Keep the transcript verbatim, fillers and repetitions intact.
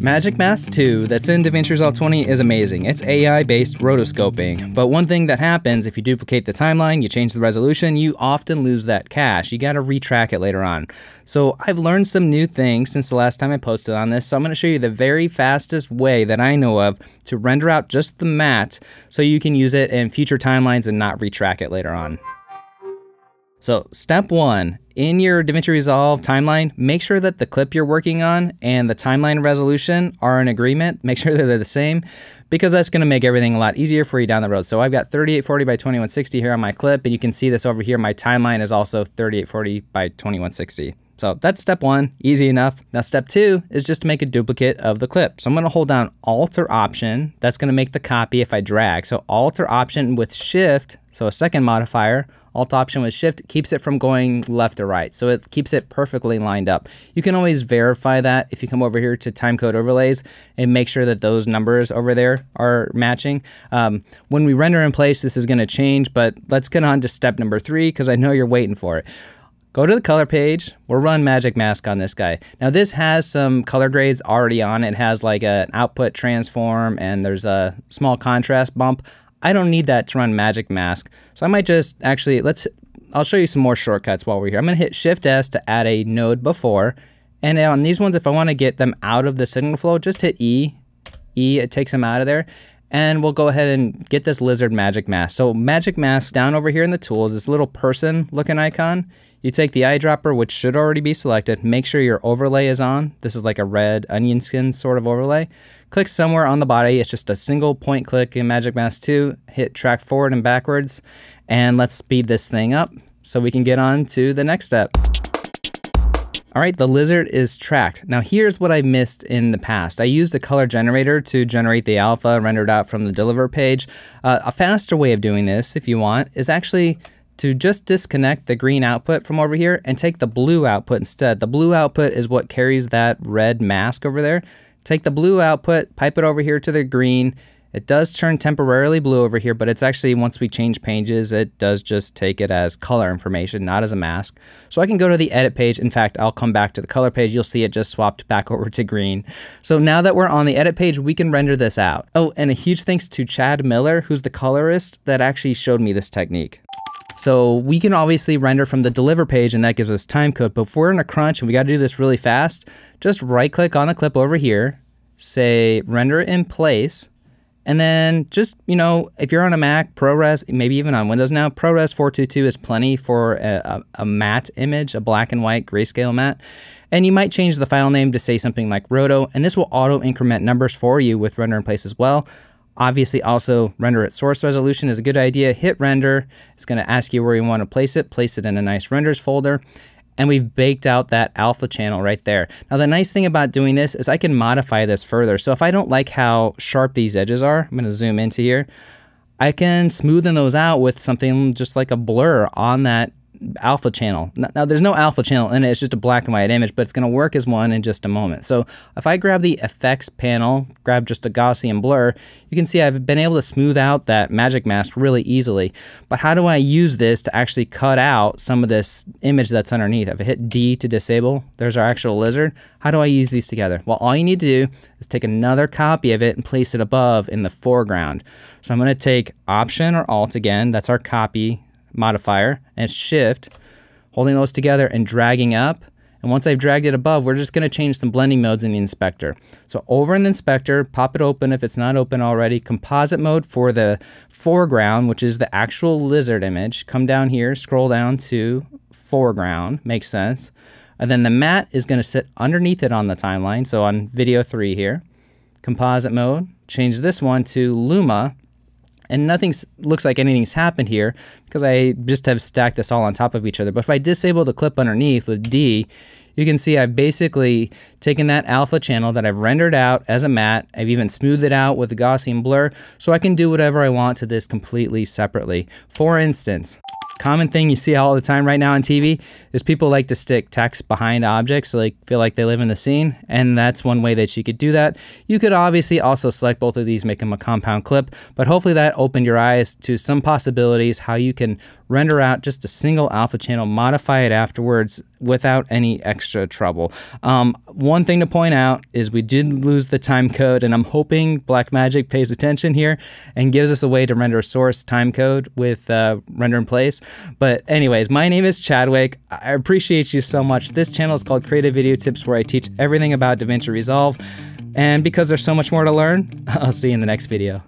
Magic Mask two that's in DaVinci Resolve twenty is amazing. It's A I-based rotoscoping, but one thing that happens if you duplicate the timeline, you change the resolution, you often lose that cache. You gotta retrack it later on. So I've learned some new things since the last time I posted on this, so I'm gonna show you the very fastest way that I know of to render out just the mat so you can use it in future timelines and not retrack it later on. So step one, in your DaVinci Resolve timeline, make sure that the clip you're working on and the timeline resolution are in agreement. Make sure that they're the same, because that's gonna make everything a lot easier for you down the road. So I've got thirty-eight forty by twenty-one sixty here on my clip, and you can see this over here, my timeline is also thirty-eight forty by twenty-one sixty. So that's step one, easy enough. Now step two is just to make a duplicate of the clip. So I'm gonna hold down Alt or Option. That's gonna make the copy if I drag. So Alt or Option with Shift, so a second modifier, Alt Option with Shift keeps it from going left or right. So it keeps it perfectly lined up. You can always verify that if you come over here to Timecode Overlays and make sure that those numbers over there are matching. Um, when we render in place, this is gonna change, but let's get on to step number three, because I know you're waiting for it. Go to the color page, we'll run Magic Mask on this guy. Now this has some color grades already on it. It has like an output transform and there's a small contrast bump. I don't need that to run Magic Mask. So I might just actually, let's, I'll show you some more shortcuts while we're here. I'm gonna hit Shift S to add a node before. And on these ones, if I wanna get them out of the signal flow, just hit E. E, it takes them out of there. And we'll go ahead and get this lizard Magic Mask. So Magic Mask down over here in the tools, this little person looking icon, you take the eyedropper, which should already be selected, make sure your overlay is on. This is like a red onion skin sort of overlay. Click somewhere on the body, it's just a single point click in Magic Mask two, hit track forward and backwards, and let's speed this thing up so we can get on to the next step. All right, the lizard is tracked. Now here's what I missed in the past. I used a color generator to generate the alpha rendered out from the deliver page. Uh, a faster way of doing this, if you want, is actually to just disconnect the green output from over here and take the blue output instead. The blue output is what carries that red mask over there. Take the blue output, pipe it over here to the green. It does turn temporarily blue over here, but it's actually, once we change pages, it does just take it as color information, not as a mask. So I can go to the edit page. In fact, I'll come back to the color page. You'll see it just swapped back over to green. So now that we're on the edit page, we can render this out. Oh, and a huge thanks to Chad Miller, who's the colorist that actually showed me this technique. So we can obviously render from the deliver page and that gives us time code, but if we're in a crunch and we gotta do this really fast, just right click on the clip over here, say render in place, and then just, you know, if you're on a Mac, ProRes, maybe even on Windows now, ProRes four twenty-two is plenty for a, a, a matte image, a black and white grayscale matte. And you might change the file name to say something like roto, and this will auto increment numbers for you with render in place as well. Obviously also render at source resolution is a good idea. Hit render, it's gonna ask you where you wanna place it, place it in a nice renders folder, and we've baked out that alpha channel right there. Now the nice thing about doing this is I can modify this further. So if I don't like how sharp these edges are, I'm gonna zoom into here, I can smoothen those out with something just like a blur on that alpha channel. Now there's no alpha channel in it, it's just a black and white image, but it's gonna work as one in just a moment. So if I grab the effects panel, grab just a Gaussian blur, you can see I've been able to smooth out that Magic Mask really easily. But how do I use this to actually cut out some of this image that's underneath? If I hit D to disable, there's our actual lizard. How do I use these together? Well, all you need to do is take another copy of it and place it above in the foreground. So I'm gonna take Option or Alt again, that's our copy modifier, and Shift, holding those together and dragging up. And once I've dragged it above, we're just gonna change some blending modes in the inspector. So over in the inspector, pop it open if it's not open already, composite mode for the foreground, which is the actual lizard image. Come down here, scroll down to foreground, makes sense. And then the matte is gonna sit underneath it on the timeline, so on video three here. Composite mode, change this one to Luma, and nothing looks like anything's happened here because I just have stacked this all on top of each other. But if I disable the clip underneath with D, you can see I've basically taken that alpha channel that I've rendered out as a matte. I've even smoothed it out with the Gaussian blur so I can do whatever I want to this completely separately. For instance, common thing you see all the time right now on T V is people like to stick text behind objects so they feel like they live in the scene, and that's one way that you could do that. You could obviously also select both of these, make them a compound clip, but hopefully that opened your eyes to some possibilities how you can render out just a single alpha channel, modify it afterwards without any extra trouble. Um, one thing to point out is we did lose the time code, and I'm hoping Blackmagic pays attention here and gives us a way to render a source time code with uh, render in place. But anyways, my name is Chadwick. I appreciate you so much. This channel is called Creative Video Tips, where I teach everything about DaVinci Resolve. And because there's so much more to learn, I'll see you in the next video.